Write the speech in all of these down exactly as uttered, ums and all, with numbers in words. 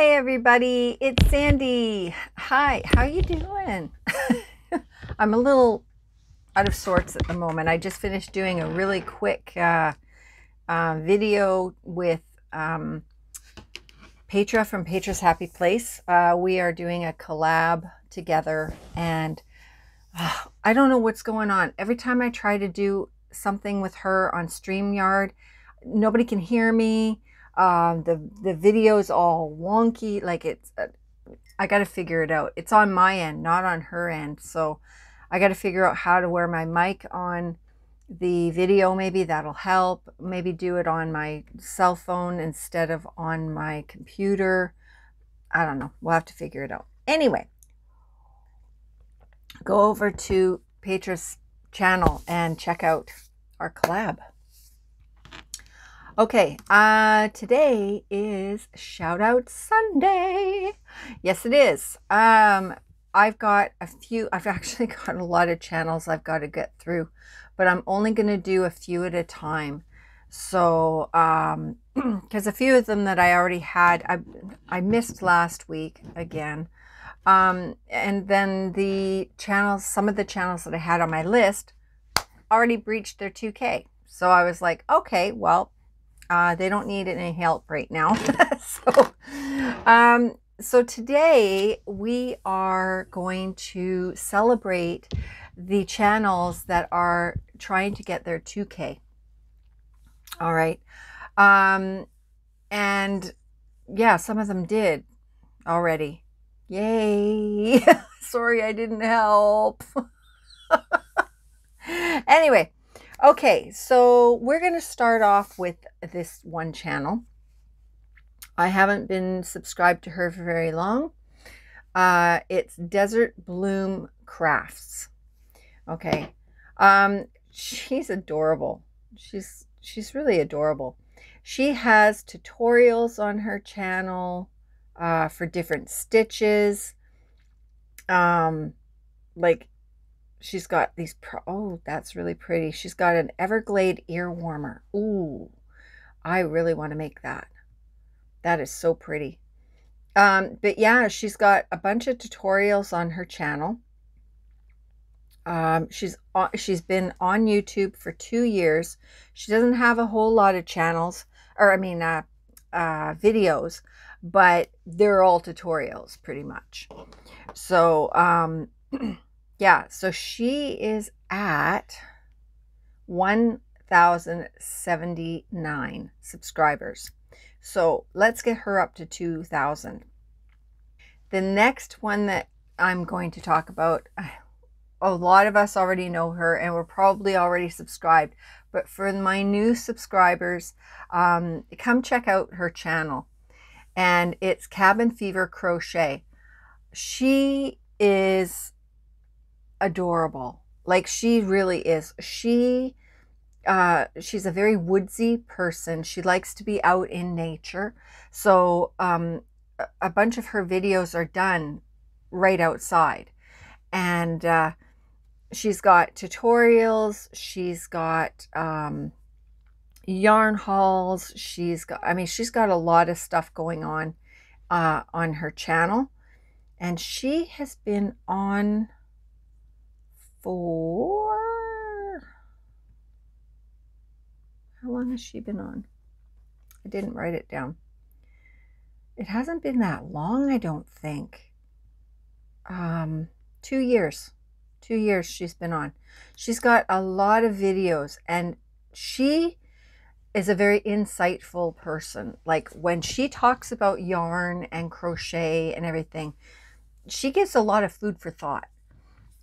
Hi everybody, it's Sandy. Hi, how you doing? I'm a little out of sorts at the moment. I just finished doing a really quick uh, uh, video with um, Petra from Petra's Happy Place. Uh, we are doing a collab together and uh, I don't know what's going on. Every time I try to do something with her on StreamYard, nobody can hear me. Um, the, the video is all wonky. Like it's, uh, I got to figure it out. It's on my end, not on her end. So I got to figure out how to wear my mic on the video. Maybe that'll help. Maybe do it on my cell phone instead of on my computer. I don't know. We'll have to figure it out. Anyway, go over to Petra's channel and check out our collab. Okay, uh, today is Shout Out Sunday. Yes, it is. Um, I've got a few, I've actually got a lot of channels I've got to get through, but I'm only going to do a few at a time. So, um, because a few of them that I already had, I, I missed last week again. Um, and then the channels, some of the channels that I had on my list already breached their two K. So I was like, okay, well, Uh, they don't need any help right now. so, um, so today we are going to celebrate the channels that are trying to get their two K. All right. Um, and yeah, some of them did already. Yay. Sorry, I didn't help. Anyway. Okay, so we're going to start off with this one channel. I haven't been subscribed to her for very long. Uh, it's Desert Bloom Crafts. Okay, um, she's adorable. She's she's really adorable. She has tutorials on her channel uh, for different stitches. Um, like. She's got these, pro oh, that's really pretty. She's got an Everglade ear warmer. Ooh, I really want to make that. That is so pretty. Um, but yeah, she's got a bunch of tutorials on her channel. Um, she's, on, she's been on YouTube for two years. She doesn't have a whole lot of channels, or I mean, uh, uh, videos, but they're all tutorials pretty much. So, um, yeah, so she is at one thousand seventy-nine subscribers. So let's get her up to two thousand. The next one that I'm going to talk about, a lot of us already know her and we're probably already subscribed. But for my new subscribers, um, come check out her channel. And it's Cabin Fever Crochet. She is adorable. Like she really is. She, uh, she's a very woodsy person. She likes to be out in nature. So, um, a bunch of her videos are done right outside and, uh, she's got tutorials. She's got, um, yarn hauls. She's got, I mean, she's got a lot of stuff going on, uh, on her channel and she has been on for how long has she been on? I didn't write it down. It hasn't been that long, I don't think. Um, two years. Two years she's been on. She's got a lot of videos and she is a very insightful person. Like when she talks about yarn and crochet and everything, she gives a lot of food for thought.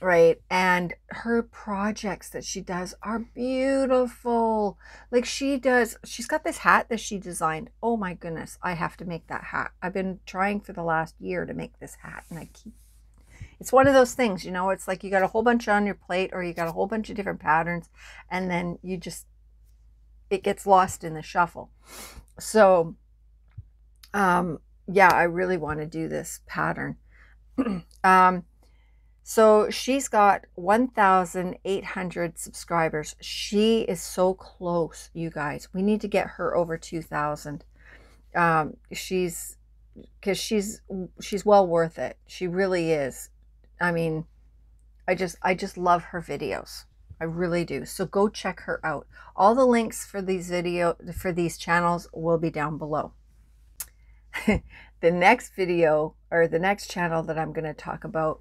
Right. And her projects that she does are beautiful. Like she does, she's got this hat that she designed. Oh my goodness. I have to make that hat. I've been trying for the last year to make this hat and I keep, it's one of those things, you know, it's like you got a whole bunch on your plate or you got a whole bunch of different patterns and then you just, it gets lost in the shuffle. So, um, yeah, I really want to do this pattern. um, So she's got one thousand eight hundred subscribers. She is so close, you guys. We need to get her over two thousand. Um, she's because she's she's well worth it. She really is. I mean, I just I just love her videos. I really do. So go check her out. All the links for these video for these channels will be down below. The next video or the next channel that I'm going to talk about,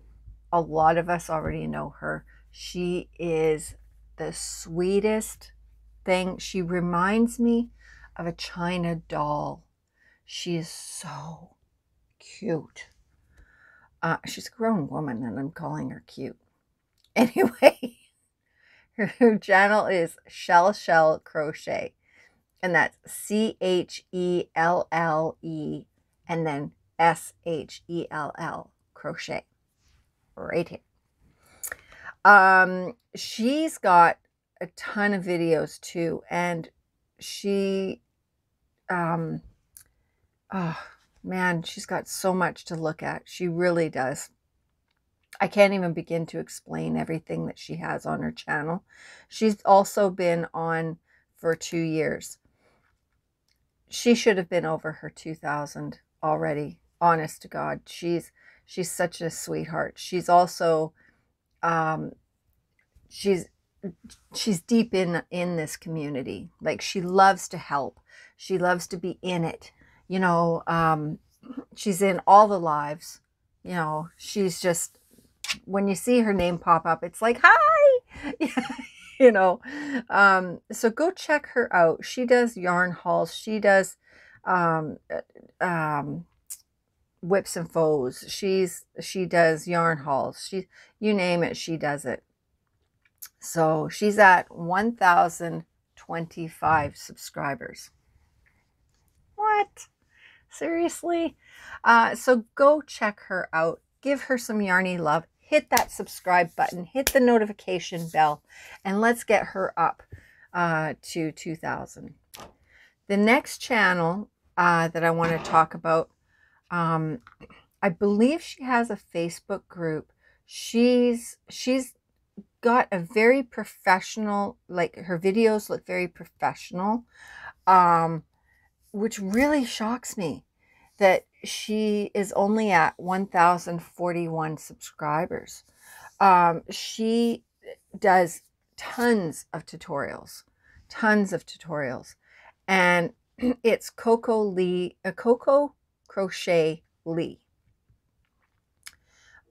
a lot of us already know her. She is the sweetest thing. She reminds me of a China doll. She is so cute. Uh, she's a grown woman and I'm calling her cute. Anyway, her channel is Chelle Shell Crochet. And that's C H E L L E and then S H E L L crochet right here. Um, she's got a ton of videos too. And she, um, oh man, she's got so much to look at. She really does. I can't even begin to explain everything that she has on her channel. She's also been on for two years. She should have been over her two thousand already. Honest to God, she's she's such a sweetheart. She's also, um, she's she's deep in in this community. Like she loves to help. She loves to be in it. You know, um, she's in all the lives. You know, she's just when you see her name pop up, it's like hi. You know, um, so go check her out. She does yarn hauls. She does um, um, whips and foes. She's she does yarn hauls. She you name it, she does it. So she's at one thousand twenty-five subscribers. What? Seriously? Uh, so go check her out. Give her some yarny love. Hit that subscribe button, hit the notification bell, and let's get her up uh, to two thousand. The next channel uh, that I want to talk about, um, I believe she has a Facebook group. She's she's got a very professional, like her videos look very professional, um, which really shocks me that she is only at one thousand forty-one subscribers. Um, she does tons of tutorials, tons of tutorials. And it's Coco Lee, uh, Coco Crochet Lee.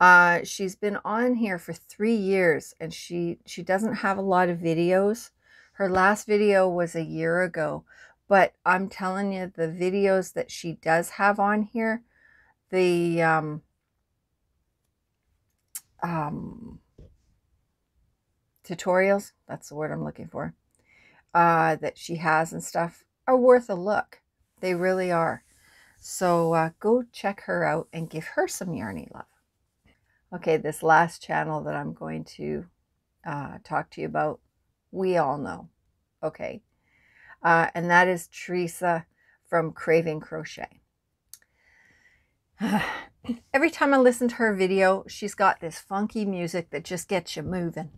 Uh, she's been on here for three years and she, she doesn't have a lot of videos. Her last video was a year ago. But I'm telling you, the videos that she does have on here, the um, um, tutorials, that's the word I'm looking for, uh, that she has and stuff are worth a look. They really are. So uh, go check her out and give her some yarny love. Okay, this last channel that I'm going to uh, talk to you about, we all know. Okay. Uh, and that is Teresa from Craving Crochet. Every time I listen to her video, she's got this funky music that just gets you moving.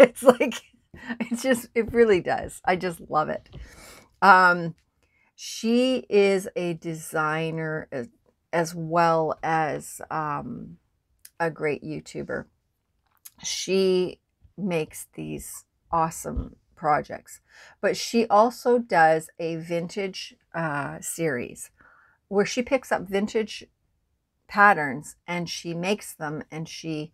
It's like, it's just, it really does. I just love it. Um, she is a designer as, as well as um, a great YouTuber. She makes these awesome projects, but she also does a vintage uh, series where she picks up vintage patterns and she makes them and she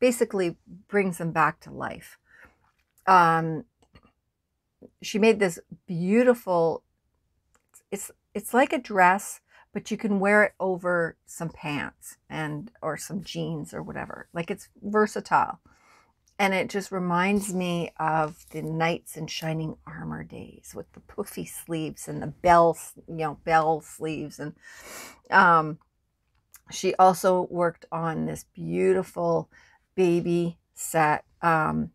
basically brings them back to life. Um, she made this beautiful, it's it's like a dress, but you can wear it over some pants and or some jeans or whatever. Like it's versatile. And it just reminds me of the knights in shining armor days with the poofy sleeves and the bell, you know, bell sleeves. And um, she also worked on this beautiful baby set. Um,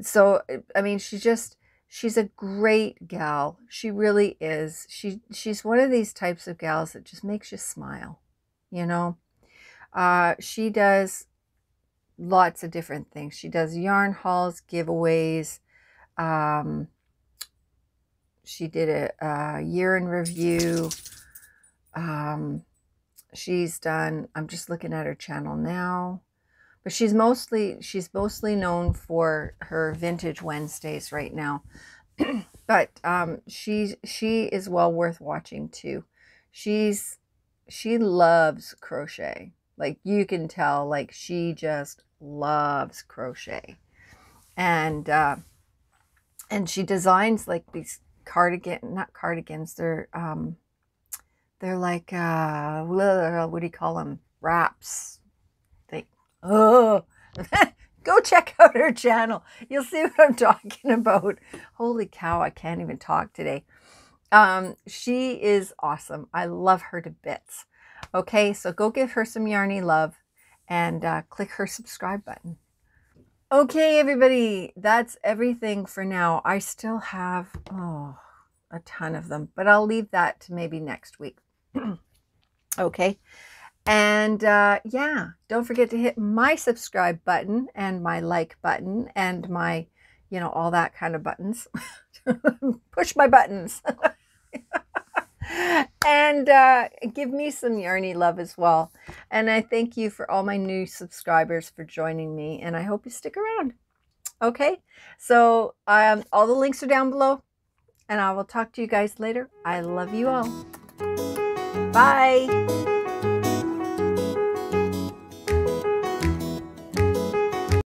so, I mean, she just, she's a great gal. She really is. She, she's one of these types of gals that just makes you smile, you know. Uh, she does lots of different things. She does yarn hauls, giveaways. Um, she did a, a year in review. um, she's done, I'm just looking at her channel now, but she's mostly, she's mostly known for her Vintage Wednesdays right now. But um, she, she is well worth watching too. She's, she loves crochet. Like you can tell, like she just loves crochet. And, uh, and she designs like these cardigan, not cardigans. They're, um, they're like, uh, what do you call them? Wraps. They, oh, go check out her channel. You'll see what I'm talking about. Holy cow, I can't even talk today. Um, she is awesome. I love her to bits. Okay, so go give her some yarny love and uh, click her subscribe button. Okay, everybody, that's everything for now. I still have, oh, a ton of them, but I'll leave that to maybe next week. Okay. And uh, yeah, don't forget to hit my subscribe button and my like button and my, you know, all that kind of buttons. Push my buttons. And uh, give me some yarny love as well. And I thank you for all my new subscribers for joining me. And I hope you stick around. Okay. So um, all the links are down below. And I will talk to you guys later. I love you all. Bye.